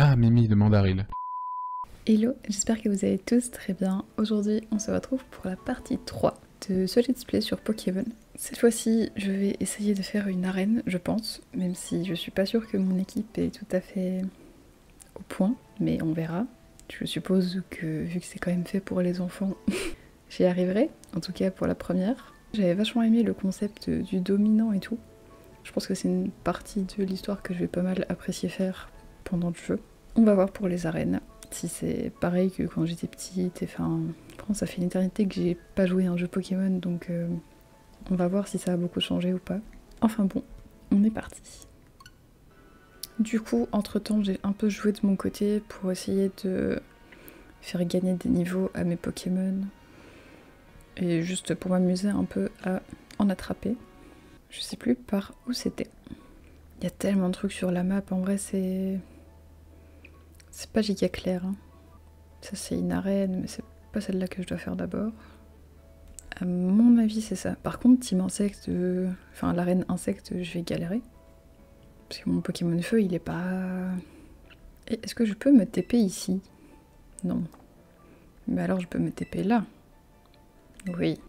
Ah, Mimi de Mandarîle. Hello, j'espère que vous allez tous très bien. Aujourd'hui, on se retrouve pour la partie 3 de ce Let's Play sur Pokémon. Cette fois-ci, je vais essayer de faire une arène, je pense, même si je suis pas sûre que mon équipe est tout à fait au point, mais on verra. Je suppose que, vu que c'est quand même fait pour les enfants, j'y arriverai, en tout cas pour la première. J'avais vachement aimé le concept du dominant et tout. Je pense que c'est une partie de l'histoire que je vais pas mal apprécier faire pendant le jeu. On va voir pour les arènes si c'est pareil que quand j'étais petite. Enfin, ça fait une éternité que j'ai pas joué à un jeu Pokémon, donc on va voir si ça a beaucoup changé ou pas. Enfin bon, on est parti. Du coup, entre temps, j'ai un peu joué de mon côté pour essayer de faire gagner des niveaux à mes Pokémon. Et juste pour m'amuser un peu à en attraper. Je sais plus par où c'était. Il y a tellement de trucs sur la map, en vrai c'est... C'est pas giga clair. Hein. Ça c'est une arène, mais c'est pas celle-là que je dois faire d'abord. À mon avis c'est ça. Par contre Team Insecte, enfin l'arène Insecte, je vais galérer. Parce que mon Pokémon Feu il est pas... Est-ce que je peux me TP ici? Non. Mais alors je peux me TP là. Oui.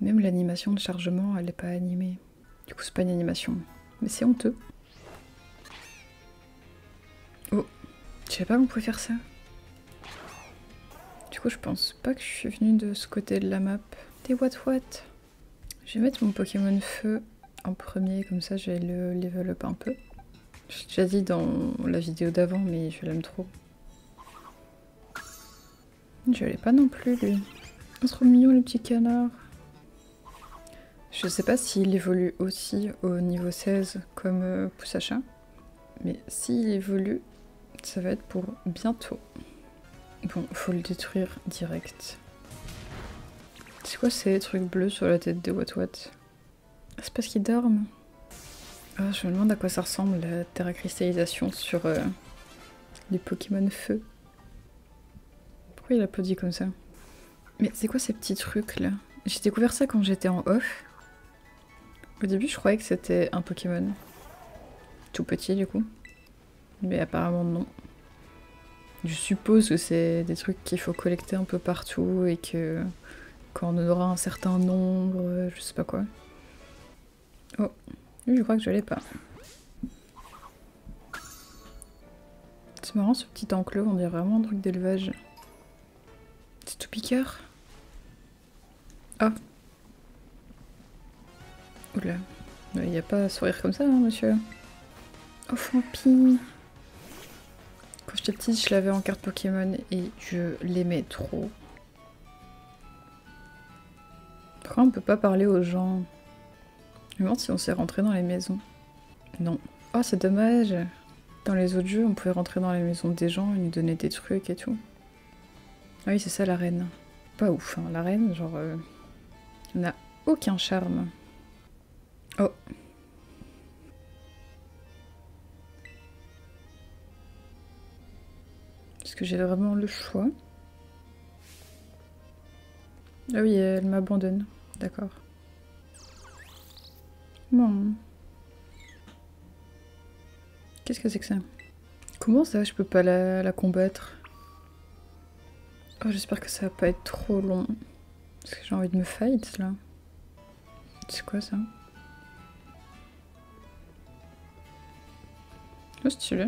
Même l'animation de chargement, elle n'est pas animée. Du coup, c'est pas une animation. Mais c'est honteux. Oh. Je sais pas qu'on pouvait faire ça. Du coup, je pense pas que je suis venue de ce côté de la map. Des what? Je vais mettre mon Pokémon Feu en premier, comme ça je vais le level up un peu. Je l'ai déjà dit dans la vidéo d'avant, mais je l'aime trop. Je l'ai pas non plus, lui. On se trouve mignon le petit canard. Je sais pas s'il évolue aussi au niveau 16 comme Poussacha, mais s'il évolue, ça va être pour bientôt. Bon, faut le détruire direct. C'est quoi ces trucs bleus sur la tête des Watwat? C'est parce qu'ils dorment. Oh, je me demande à quoi ça ressemble la terracristallisation sur les Pokémon Feu. Pourquoi il applaudit comme ça? Mais c'est quoi ces petits trucs là? J'ai découvert ça quand j'étais en off. Au début je croyais que c'était un Pokémon. Tout petit du coup. Mais apparemment non. Je suppose que c'est des trucs qu'il faut collecter un peu partout et que quand on aura un certain nombre, je sais pas quoi. Oh, je crois que je l'ai pas. C'est marrant ce petit enclos, on dirait vraiment un truc d'élevage. C'est tout piqueur. Ah. Oula. Il n'y a pas à sourire comme ça, hein, monsieur. Oh, Fampi. Quand j'étais petite, je l'avais en carte Pokémon et je l'aimais trop. Pourquoi on peut pas parler aux gens? Je me demande si on s'est rentré dans les maisons. Non. Oh, c'est dommage. Dans les autres jeux, on pouvait rentrer dans les maisons des gens, ils nous donnaient des trucs et tout. Ah oui, c'est ça l'arène. Pas ouf, hein. L'arène, genre... n'a aucun charme. Oh. Est-ce que j'ai vraiment le choix? Ah oui, elle m'abandonne. D'accord. Bon. Qu'est-ce que c'est que ça? Comment ça, je peux pas la combattre? Oh, j'espère que ça va pas être trop long. Parce que j'ai envie de me fight là. C'est quoi ça? Oh, stylé.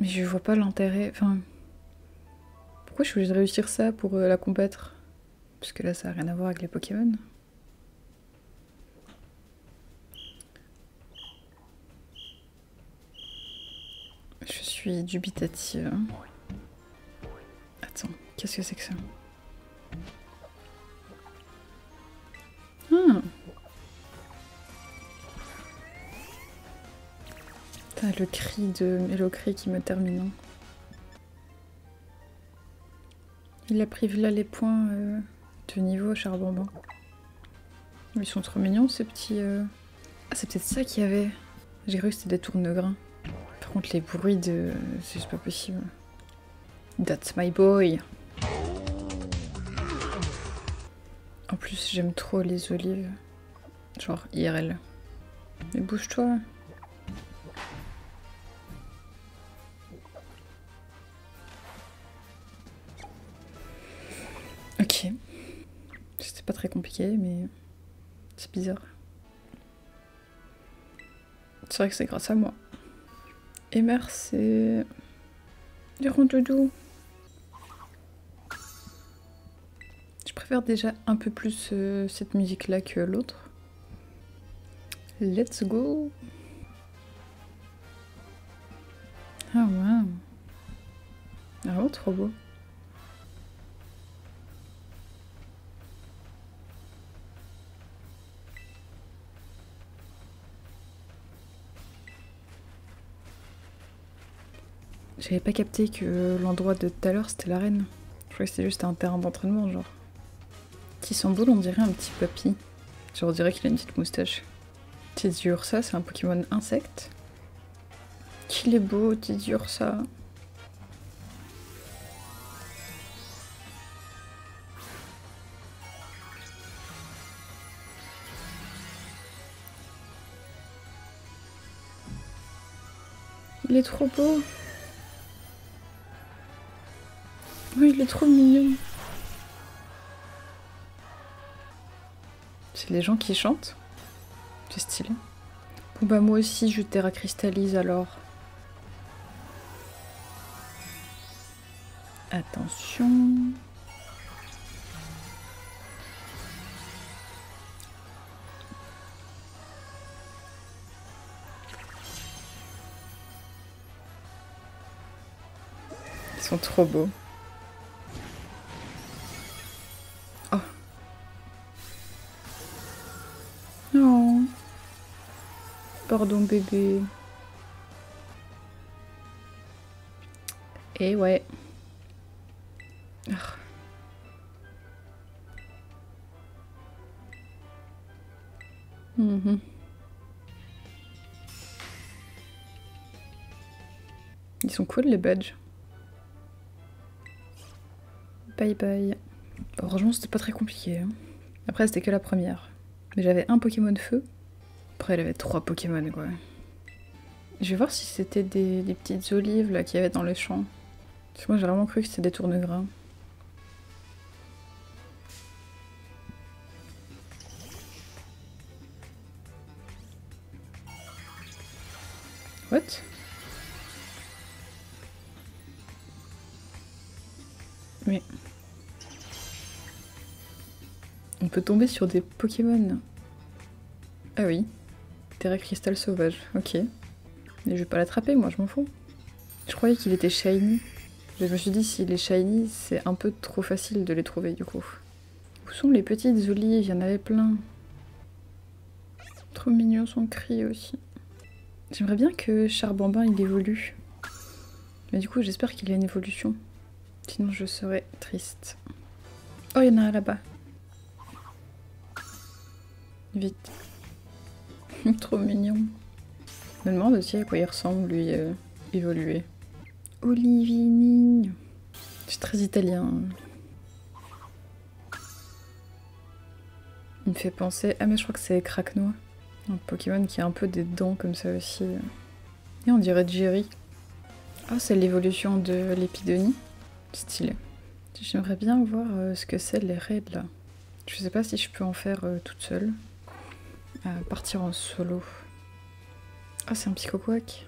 Mais je vois pas l'intérêt. Enfin. Pourquoi je suis obligée de réussir ça pour la combattre? Parce que là, ça a rien à voir avec les Pokémon. Je suis dubitative. Attends, qu'est-ce que c'est que ça? Ah. Putain, le cri de Mélocri qui me termine. Il a pris là les points de niveau Charbonbon. Ils sont trop mignons ces petits... Ah, c'est peut-être ça qu'il y avait. J'ai cru que c'était des tournegrains. Par contre, les bruits de... C'est juste pas possible. That's my boy. En plus, j'aime trop les olives. Genre IRL. Mais bouge-toi. Ok. C'était pas très compliqué, mais c'est bizarre. C'est vrai que c'est grâce à moi. Et merci. Du Rondoudou. Je préfère déjà un peu plus cette musique-là que l'autre. Let's go. Ah ouais. Ah ouais, trop beau. J'avais pas capté que l'endroit de tout à l'heure c'était l'arène. Je croyais que c'était juste un terrain d'entraînement, genre. Petit Samboul, on dirait un petit papy. Genre, on dirait qu'il a une petite moustache. Teddiursa, c'est un Pokémon insecte. Qu'il est beau, Teddiursa. Il est trop beau. Oui, il est trop mignon. C'est les gens qui chantent. C'est stylé. Bon bah moi aussi je terracristallise alors. Attention. Ils sont trop beaux. Pardon bébé. Et ouais. Ils sont cool les badges. Bye bye. Heureusement c'était pas très compliqué. Hein. Après c'était que la première. Mais j'avais un Pokémon feu. Après, il avait 3 Pokémon, quoi. Je vais voir si c'était des petites olives, là, qu'il y avait dans les champs. Parce que moi, j'ai vraiment cru que c'était des tournegrains. What? Mais... on peut tomber sur des Pokémon. Ah oui. Terra cristal sauvage, ok. Mais je vais pas l'attraper, moi, je m'en fous. Je croyais qu'il était shiny. Je me suis dit, s'il est shiny, c'est un peu trop facile de les trouver, du coup. Où sont les petites olives? Il y en avait plein. Trop mignon son cri aussi. J'aimerais bien que Charbonbon, il évolue. Mais du coup, j'espère qu'il y a une évolution. Sinon, je serais triste. Oh, il y en a un là-bas. Vite. Trop mignon. Je me demande aussi à quoi il ressemble, lui, évoluer. Olivini. C'est très italien. Il me fait penser... ah mais je crois que c'est Cracknois. Un Pokémon qui a un peu des dents comme ça aussi. Et on dirait Jerry. Ah, c'est l'évolution de l'épidonie. Stylé. J'aimerais bien voir ce que c'est les raids là. Je sais pas si je peux en faire toute seule. Partir en solo. Ah, c'est un Psykokwak.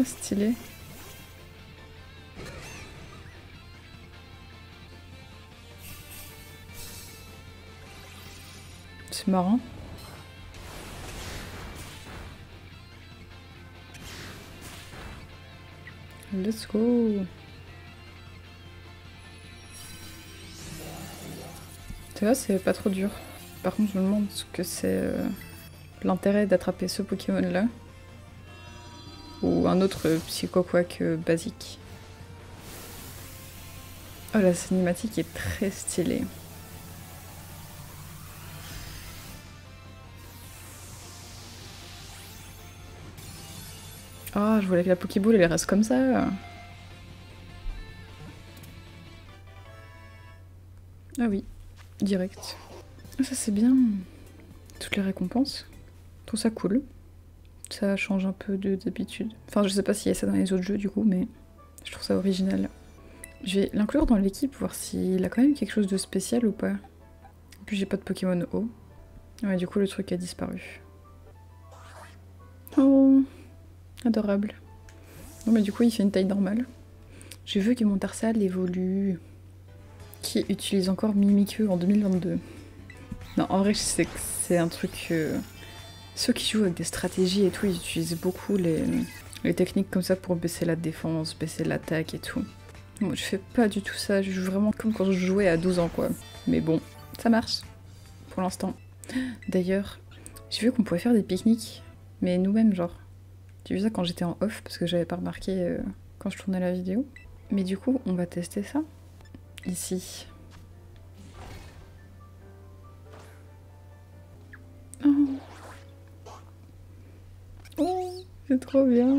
Oh, stylé. C'est marrant. Let's go! Tu vois, c'est pas trop dur. Par contre, je me demande ce que c'est l'intérêt d'attraper ce Pokémon-là. Ou un autre Psykokwak basique. Oh, la cinématique est très stylée. Oh, je voulais que la Pokéboule elle reste comme ça. Ah oui, direct. Ça c'est bien. Toutes les récompenses. Je trouve ça cool. Ça change un peu d'habitude. Enfin, je sais pas s'il y a ça dans les autres jeux du coup, mais je trouve ça original. Je vais l'inclure dans l'équipe, voir s'il a quand même quelque chose de spécial ou pas. En plus, j'ai pas de Pokémon haut. Ouais, du coup, le truc a disparu. Oh, adorable. Non, mais du coup, il fait une taille normale. J'ai vu que mon Tarsal évolue. Qui utilise encore Mimikyu en 2022. Non, en vrai, je sais que c'est un truc... Ceux qui jouent avec des stratégies et tout, ils utilisent beaucoup les techniques comme ça pour baisser la défense, baisser l'attaque et tout. Moi, je fais pas du tout ça, je joue vraiment comme quand je jouais à 12 ans, quoi. Mais bon, ça marche, pour l'instant. D'ailleurs, j'ai vu qu'on pouvait faire des pique-niques, mais nous-mêmes, genre. J'ai vu ça quand j'étais en off, parce que j'avais pas remarqué quand je tournais la vidéo. Mais du coup, on va tester ça, ici. Oh, oh c'est trop bien.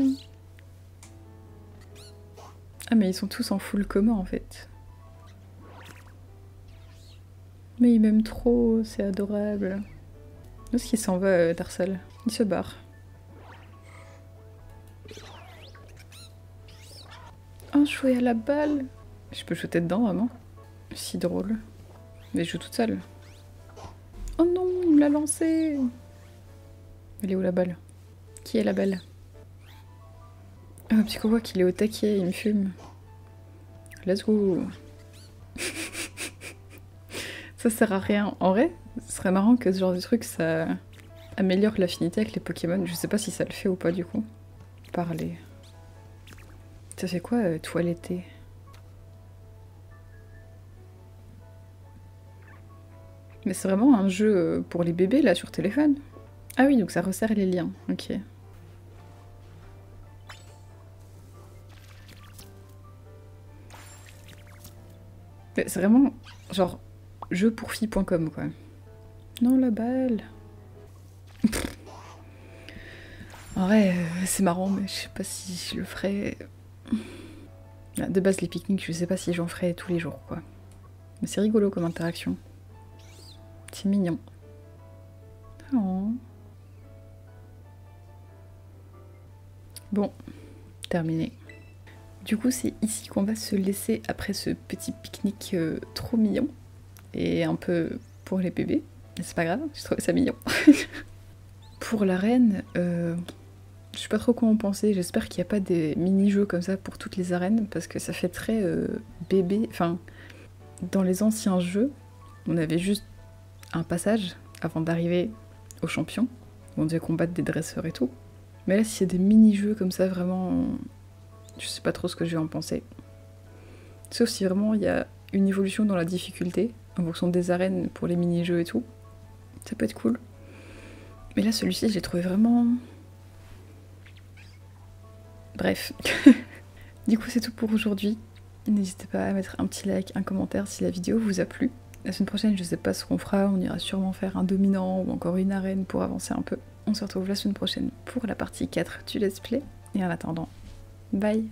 Ah mais ils sont tous en full coma en fait. Mais ils m'aiment trop, c'est adorable. Où est-ce qu'il s'en va Tarsal? Il se barre. Oh, jouer à la balle! Je peux shooter dedans vraiment? Si drôle. Mais je joue toute seule. Oh non, il me l'a lancée! Elle est où la balle? Qui est la balle? Oh, Psykokwak, il est au taquet, il me fume. Let's go. Ça sert à rien. En vrai, ce serait marrant que ce genre de truc, ça améliore l'affinité avec les Pokémon. Je sais pas si ça le fait ou pas, du coup. Parler. Ça fait quoi, toiletter? Mais c'est vraiment un jeu pour les bébés, là, sur téléphone. Ah oui, donc ça resserre les liens. Ok. C'est vraiment genre jeu pour filles.com quoi. Non la balle. En vrai c'est marrant mais je sais pas si je le ferais. De base les pique-niques je sais pas si j'en ferais tous les jours quoi. Mais c'est rigolo comme interaction. C'est mignon. Oh. Bon, terminé. Du coup, c'est ici qu'on va se laisser après ce petit pique-nique trop mignon. Et un peu pour les bébés. Mais c'est pas grave, j'ai trouvé ça mignon. Pour l'arène, je sais pas trop quoi en penser. J'espère qu'il n'y a pas des mini-jeux comme ça pour toutes les arènes. Parce que ça fait très bébé. Enfin, dans les anciens jeux, on avait juste un passage avant d'arriver aux champions. Où on devait combattre des dresseurs et tout. Mais là, si c'est des mini-jeux comme ça, vraiment... Je sais pas trop ce que je vais en penser. Sauf si vraiment il y a une évolution dans la difficulté, en fonction des arènes pour les mini-jeux et tout. Ça peut être cool. Mais là, celui-ci, je l'ai trouvé vraiment... Bref. Du coup, c'est tout pour aujourd'hui. N'hésitez pas à mettre un petit like, un commentaire si la vidéo vous a plu. La semaine prochaine, je sais pas ce qu'on fera. On ira sûrement faire un dominant ou encore une arène pour avancer un peu. On se retrouve la semaine prochaine pour la partie 4 du Let's Play. Et en attendant... Bye.